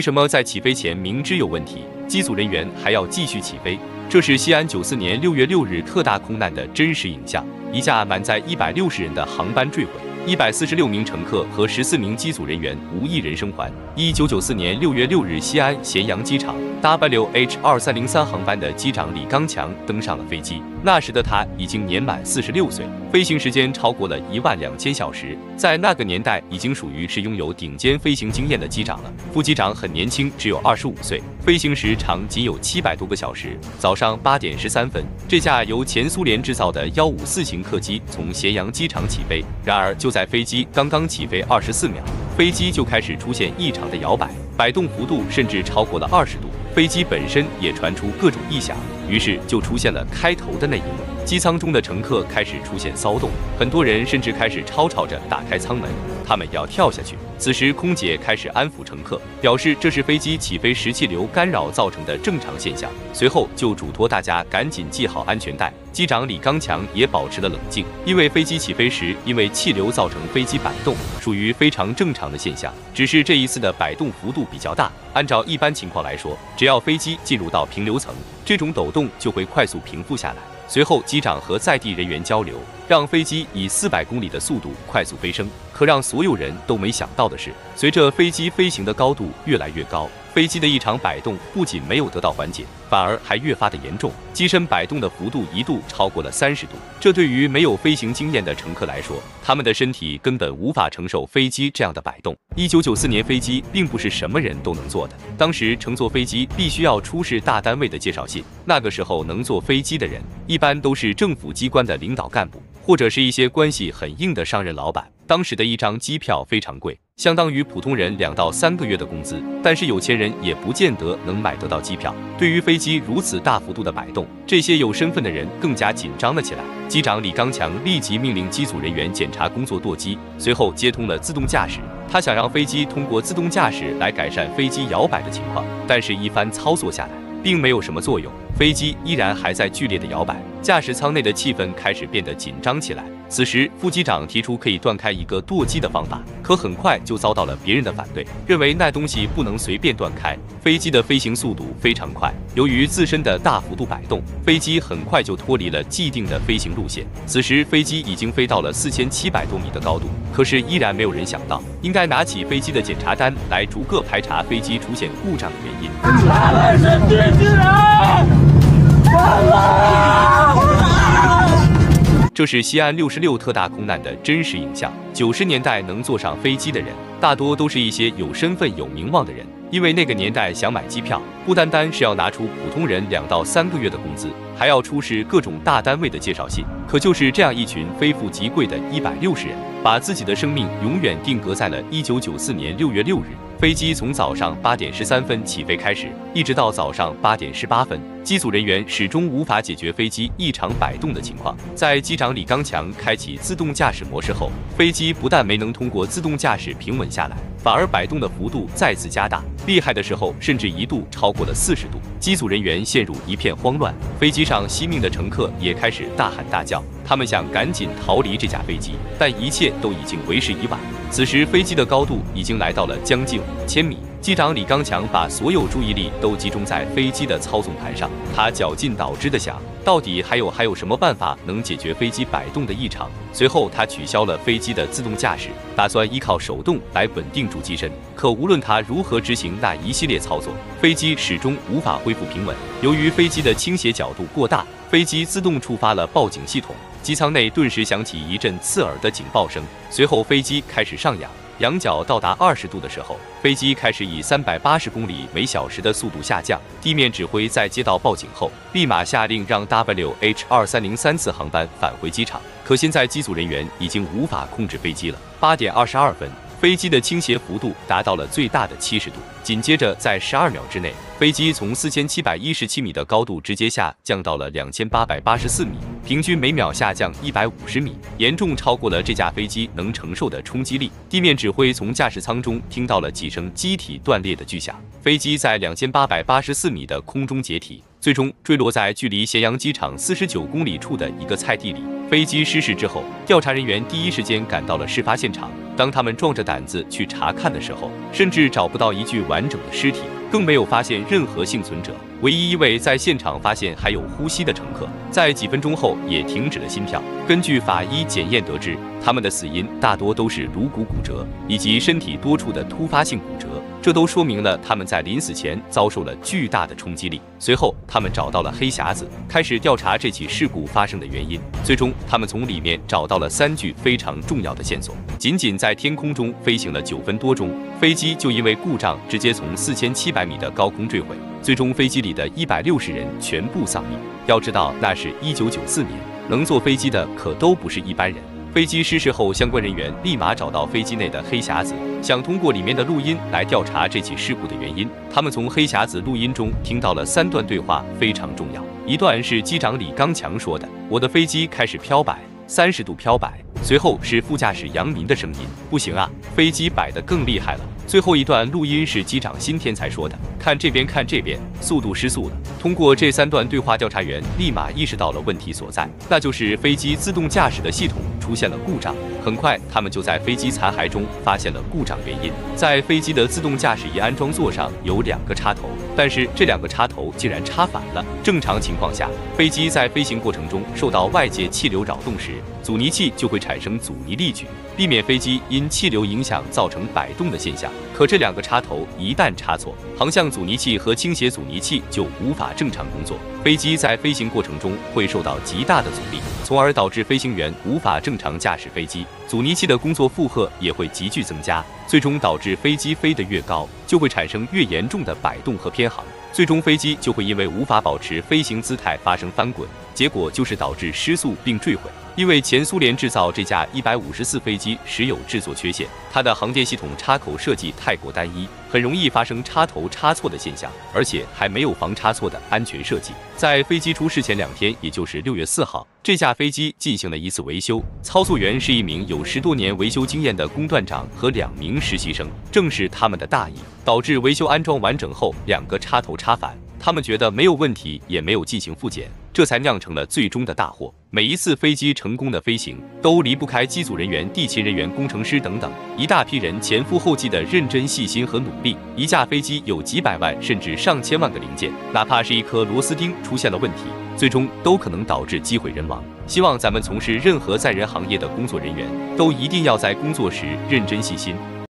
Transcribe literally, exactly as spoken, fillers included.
为什么在起飞前明知有问题，机组人员还要继续起飞？这是西安九四年六月六日特大空难的真实影像。一架满载一百六十人的航班坠毁， 一百四十六名乘客和十四名机组人员无一人生还。一九九四年六月六日，西安咸阳机场 W H 二三零三航班的机长李刚强登上了飞机。那时的他已经年满四十六岁，飞行时间超过了一万两千小时，在那个年代已经属于是拥有顶尖飞行经验的机长了。副机长很年轻，只有二十五岁，飞行时长仅有七百多个小时。早上八点十三分，这架由前苏联制造的一五四型客机从咸阳机场起飞，然而就在飞机刚刚起飞二十四秒，飞机就开始出现异常的摇摆，摆动幅度甚至超过了二十度。飞机本身也传出各种异响，于是就出现了开头的那一幕。机舱中的乘客开始出现骚动，很多人甚至开始吵吵着打开舱门，他们要跳下去。此时，空姐开始安抚乘客，表示这是飞机起飞时气流干扰造成的正常现象。随后就嘱托大家赶紧系好安全带。机长李刚强也保持了冷静，因为飞机起飞时因为气流造成飞机摆动，属于非常正常的现象，只是这一次的摆动幅度比较大。按照一般情况来说，只要飞机进入到平流层，这种抖动就会快速平复下来。随后，机长和在地人员交流，让飞机以四百公里的速度快速飞升。可让所有人都没想到的是，随着飞机飞行的高度越来越高，飞机的异常摆动不仅没有得到缓解，反而还越发的严重，机身摆动的幅度一度超过了三十度。这对于没有飞行经验的乘客来说，他们的身体根本无法承受飞机这样的摆动。一九九四年，飞机并不是什么人都能坐的，当时乘坐飞机必须要出示大单位的介绍信。那个时候能坐飞机的人，一般都是政府机关的领导干部，或者是一些关系很硬的商人老板。当时的一张机票非常贵，相当于普通人两到三个月的工资，但是有钱人也不见得能买得到机票。对于飞机如此大幅度的摆动，这些有身份的人更加紧张了起来。机长李刚强立即命令机组人员检查工作舵机，随后接通了自动驾驶。他想让飞机通过自动驾驶来改善飞机摇摆的情况，但是一番操作下来，并没有什么作用，飞机依然还在剧烈的摇摆。驾驶舱内的气氛开始变得紧张起来。此时，副机长提出可以断开一个舵机的方法，可很快就遭到了别人的反对，认为那东西不能随便断开。飞机的飞行速度非常快，由于自身的大幅度摆动，飞机很快就脱离了既定的飞行路线。此时，飞机已经飞到了四千七百多米的高度，可是依然没有人想到，应该拿起飞机的检查单来逐个排查飞机出现故障的原因。他们是机器人！他们！这是西安六十六特大空难的真实影像。九十年代能坐上飞机的人，大多都是一些有身份、有名望的人，因为那个年代想买机票，不单单是要拿出普通人两到三个月的工资，还要出示各种大单位的介绍信。可就是这样一群非富即贵的一百六十人，把自己的生命永远定格在了一九九四年六月六日。飞机从早上八点十三分起飞开始，一直到早上八点十八分，机组人员始终无法解决飞机异常摆动的情况。在机长李刚强开启自动驾驶模式后，飞机不但没能通过自动驾驶平稳下来，反而摆动的幅度再次加大，厉害的时候甚至一度超过了四十度。机组人员陷入一片慌乱，飞机上惜命的乘客也开始大喊大叫。他们想赶紧逃离这架飞机，但一切都已经为时已晚。此时，飞机的高度已经来到了将近五千米。机长李刚强把所有注意力都集中在飞机的操纵盘上，他绞尽脑汁的想，到底还有还有什么办法能解决飞机摆动的异常？随后，他取消了飞机的自动驾驶，打算依靠手动来稳定住机身。可无论他如何执行那一系列操作，飞机始终无法恢复平稳。由于飞机的倾斜角度过大，飞机自动触发了报警系统。机舱内顿时响起一阵刺耳的警报声，随后飞机开始上扬，仰角到达二十度的时候，飞机开始以三百八十公里每小时的速度下降。地面指挥在接到报警后，立马下令让 W H 二三零三次航班返回机场。可现在机组人员已经无法控制飞机了。八点二十二分，飞机的倾斜幅度达到了最大的七十度，紧接着在十二秒之内，飞机从四千七百一十七米的高度直接下降到了两千八百八十四米，平均每秒下降一百五十米，严重超过了这架飞机能承受的冲击力。地面指挥从驾驶舱中听到了几声机体断裂的巨响，飞机在两千八百八十四米的空中解体，最终坠落在距离咸阳机场四十九公里处的一个菜地里。飞机失事之后，调查人员第一时间赶到了事发现场。当他们壮着胆子去查看的时候，甚至找不到一具完整的尸体，更没有发现任何幸存者。唯一一位在现场发现还有呼吸的乘客，在几分钟后也停止了心跳。根据法医检验得知，他们的死因大多都是颅骨骨折以及身体多处的突发性骨折。 这都说明了他们在临死前遭受了巨大的冲击力。随后，他们找到了黑匣子，开始调查这起事故发生的原因。最终，他们从里面找到了三具非常重要的线索。仅仅在天空中飞行了九分多钟，飞机就因为故障直接从四千七百米的高空坠毁。最终，飞机里的一百六十人全部丧命。要知道，那是一九九四年，能坐飞机的可都不是一般人。 飞机失事后，相关人员立马找到飞机内的黑匣子，想通过里面的录音来调查这起事故的原因。他们从黑匣子录音中听到了三段对话，非常重要。一段是机长李刚强说的：“我的飞机开始飘摆，三十度飘摆。”随后是副驾驶杨民的声音：“不行啊，飞机摆得更厉害了。”最后一段录音是机长辛天才说的：“看这边，看这边，速度失速了。” 通过这三段对话，调查员立马意识到了问题所在，那就是飞机自动驾驶的系统出现了故障。很快，他们就在飞机残骸中发现了故障原因。在飞机的自动驾驶仪安装座上有两个插头，但是这两个插头竟然插反了。正常情况下，飞机在飞行过程中受到外界气流扰动时，阻尼器就会产生阻尼力矩，避免飞机因气流影响造成摆动的现象。可这两个插头一旦插错，航向阻尼器和倾斜阻尼器就无法 正常工作，飞机在飞行过程中会受到极大的阻力，从而导致飞行员无法正常驾驶飞机。阻尼器的工作负荷也会急剧增加，最终导致飞机飞得越高，就会产生越严重的摆动和偏航，最终飞机就会因为无法保持飞行姿态发生翻滚，结果就是导致失速并坠毁。 因为前苏联制造这架一百五十四飞机时有制作缺陷，它的航电系统插口设计太过单一，很容易发生插头插错的现象，而且还没有防插错的安全设计。在飞机出事前两天，也就是六月四号，这架飞机进行了一次维修，操作员是一名有十多年维修经验的工段长和两名实习生。正是他们的大意，导致维修安装完整后两个插头插反。 他们觉得没有问题，也没有进行复检，这才酿成了最终的大祸。每一次飞机成功的飞行，都离不开机组人员、地勤人员、工程师等等一大批人前赴后继的认真、细心和努力。一架飞机有几百万甚至上千万个零件，哪怕是一颗螺丝钉出现了问题，最终都可能导致机毁人亡。希望咱们从事任何载人行业的工作人员，都一定要在工作时认真细心。